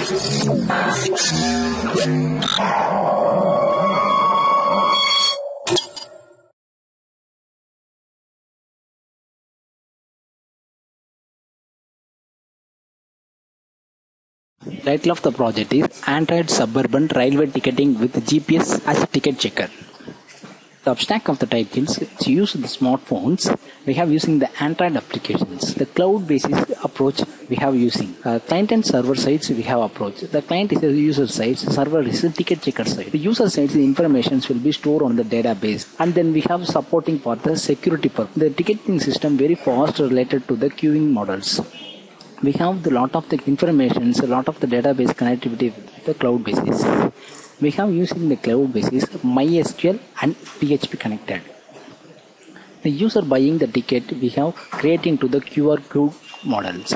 Title of the project is Android Suburban Railway Ticketing with GPS as Ticket Checker. The abstract of the title is to use the smartphones we have using the Android applications. The cloud basis approach we have using client and server sides we have approached. The client is the user side, server is the ticket checker side. The user side's information will be stored on the database, and then we have supporting for the security purpose. The ticketing system very fast related to the queuing models. We have the lot of the information, a lot of the database connectivity with the cloud basis. We have using the cloud basis MySQL and PHP connected. The user buying the ticket we have creating to the QR code models.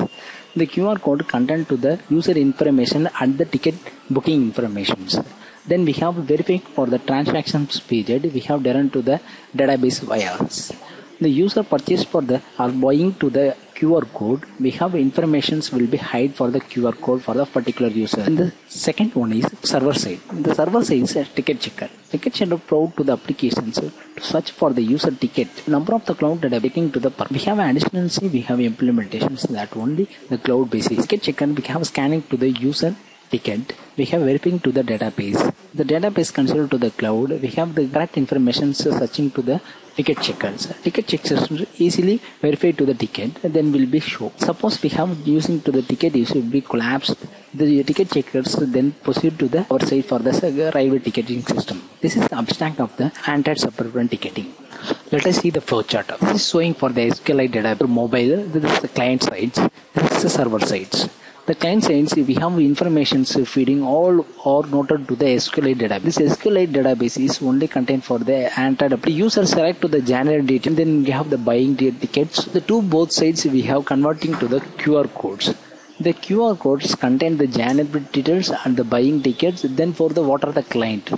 The QR code content to the user information and the ticket booking informations. Then we have verified for the transactions period we have done to the database wires. The user purchase for the or buying to the QR code we have informations will be hide for the QR code for the particular user. And the second one is server side. The server side is a ticket checker. Ticket checker proud to the applications to search for the user ticket. Number of the cloud that are taking to the purpose. We have additional we have implementations that only the cloud basis. Ticket checker we have scanning to the user ticket. We have verifying to the database. The database considered to the cloud. We have the correct information searching to the ticket checkers. Ticket checkers easily verify to the ticket and then will be shown. Suppose we have using to the ticket issue will be collapsed. The ticket checkers then proceed to the outside for the railway ticketing system. This is the abstract of the Android suburban ticketing. Let us see the flowchart. This is showing for the SQLite data for mobile. This is the client sides. This is the server sides. The client says we have information feeding all or noted to the SQLite database. This SQLite database is only contained for the Android. The user select to the generate data, and then we have the buying tickets. The two both sides we have converting to the QR codes. The QR codes contain the generate details and the buying tickets. Then for the what are the client.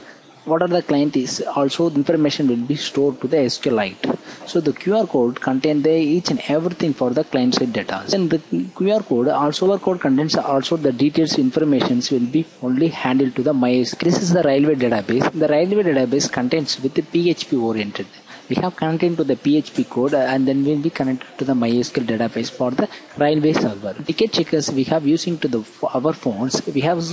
What are the client is also the information will be stored to the SQLite. So the QR code contains the each and everything for the client side data. And the QR code also contains also the details informations will be only handled to the MySQL. This is the railway database. The railway database contains with the PHP oriented. We have connected to the PHP code and then will be connected to the MySQL database for the railway server. Ticket checkers we have using to the our phones. We have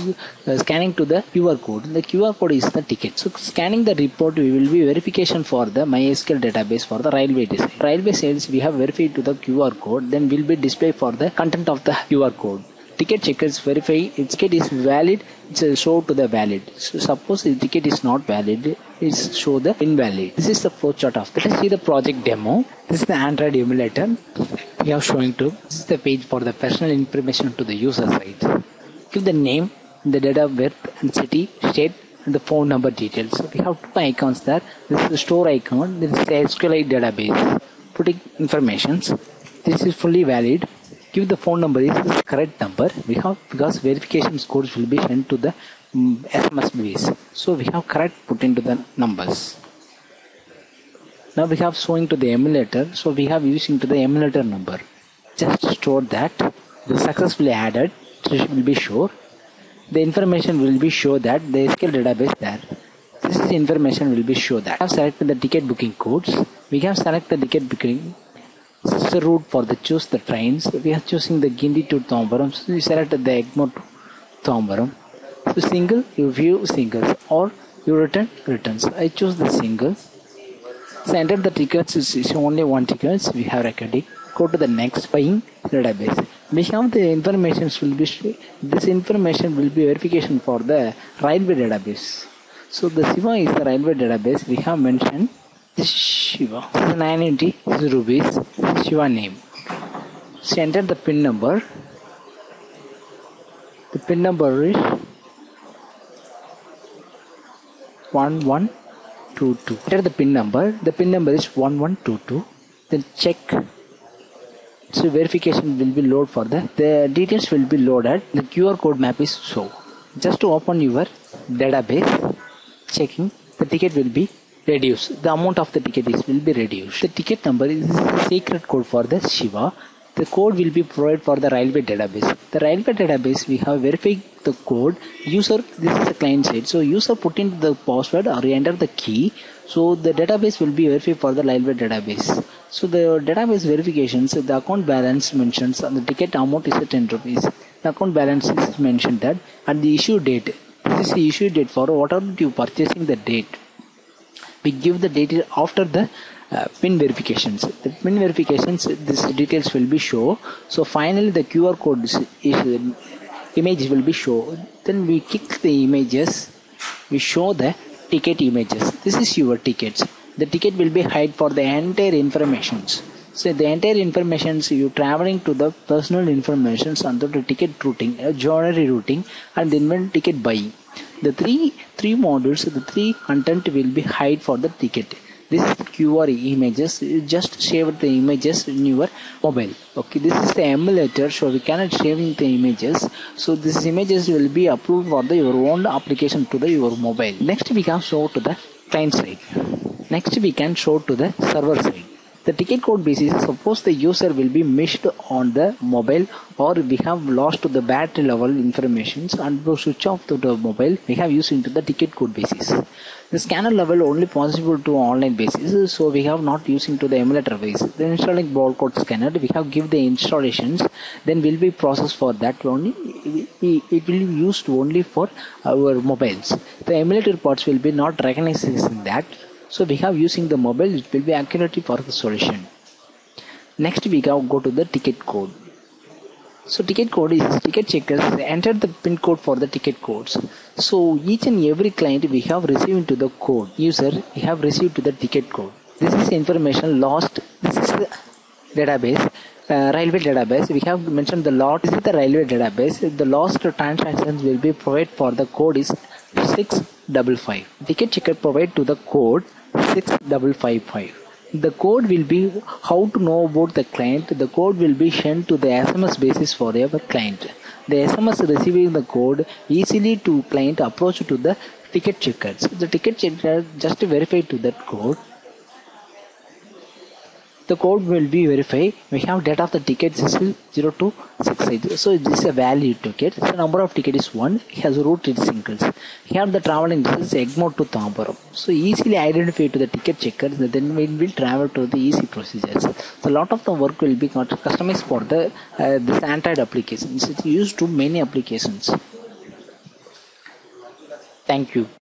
scanning to the QR code. The QR code is the ticket. So scanning the report we will be verification for the MySQL database for the railway design. Railway sales we have verified to the QR code. Then will be displayed for the content of the QR code. Ticket checkers verify if ticket is valid, it's show to the valid. So suppose the ticket is not valid, it's show the invalid. This is the flowchart of it. Let's see the project demo. This is the Android emulator. We are showing to this is the page for the personal information to the user side. Give the name, the date of birth, and city, state, and the phone number details. So we have two icons there. This is the store icon. This is the SQLite database. Putting informations. This is fully valid. Give the phone number is the correct number we have because verification scores will be sent to the SMS base. So we have correct put into the numbers. Now we have showing to the emulator. So we have using to the emulator number. Just store that. The successfully added. So it will be sure. The information will be show that the SQL database there. This is the information will be show that. We have selected the ticket booking codes. We have selected the ticket booking. This is the route for the choose the trains. We are choosing the Gindi to Thomaram. So you select the Egmont to Thomaram. So single, you view singles or you return returns. I choose the single. So enter the tickets. It's only one tickets. We have recording. Go to the next buying database. We have the information will be this information will be verification for the railway database. So the Shiva is the railway database. We have mentioned. This is Shiva. This is 980. This is rupees. This is Shiva name. So enter the pin number. The pin number is 1122. Enter the pin number. The pin number is 1122. Then check. So verification will be loaded for that. The details will be loaded. The QR code map is shown. Just to open your database, checking the ticket will be. Reduce the amount of the ticket is will be reduced. The ticket number is the secret code for the Shiva. The code will be provided for the railway database. The railway database, we have verified the code. User, this is a client side, so user put in the password or enter the key. So the database will be verified for the railway database. So the database verifications, the account balance mentions and the ticket amount is at 10 rupees. The account balance is mentioned that and the issue date. This is the issue date for whatever you purchasing the date. We give the date after the pin verifications. The pin verifications, these details will be show. So finally the QR code image will be show. Then we click the images. We show the ticket images. This is your tickets. The ticket will be hide for the entire informations. So the entire informations you traveling to the personal informations and the ticket routing, joinery routing, and then ticket buying. The three modules, the three content will be hide for the ticket. This is the QR images. You just save the images in your mobile. Okay, this is the emulator, so we cannot save the images. So these images will be approved for the your own application to the your mobile. Next we can show to the client side. Next we can show to the server side. The ticket code basis, suppose the user will be missed on the mobile or we have lost to the battery level informations and to switch off to the mobile, we have used into the ticket code basis. The scanner level only possible to online basis, so we have not using to the emulator basis. The installing barcode scanner, we have give the installations, then will be processed for that only. It will be used only for our mobiles. The emulator parts will be not recognizing that. So we have using the mobile, it will be accurate for the solution. Next we go to the ticket code. So ticket code is ticket checkers, enter the pin code for the ticket codes. So each and every client we have received to the code. User we have received to the ticket code. This is information lost. This is the database. Railway database, we have mentioned the lot. This is the railway database. The lost transactions will be provided for the code is 6555. Ticket checker provide to the code 6555. The code will be how to know about the client. The code will be sent to the SMS basis for our client. The SMS receiving the code easily to client approach to the ticket checkers. The ticket checker just verify to that code. The code will be verified. We have date of the ticket is 0268. So this is a valid ticket. So number of ticket is 1. It has route is singles. Here the traveling distance Egmont to Tambaram. So easily identify to the ticket checker. Then we will travel to the easy procedures. So lot of the work will be customized for the this Android applications. It's used to many applications. Thank you.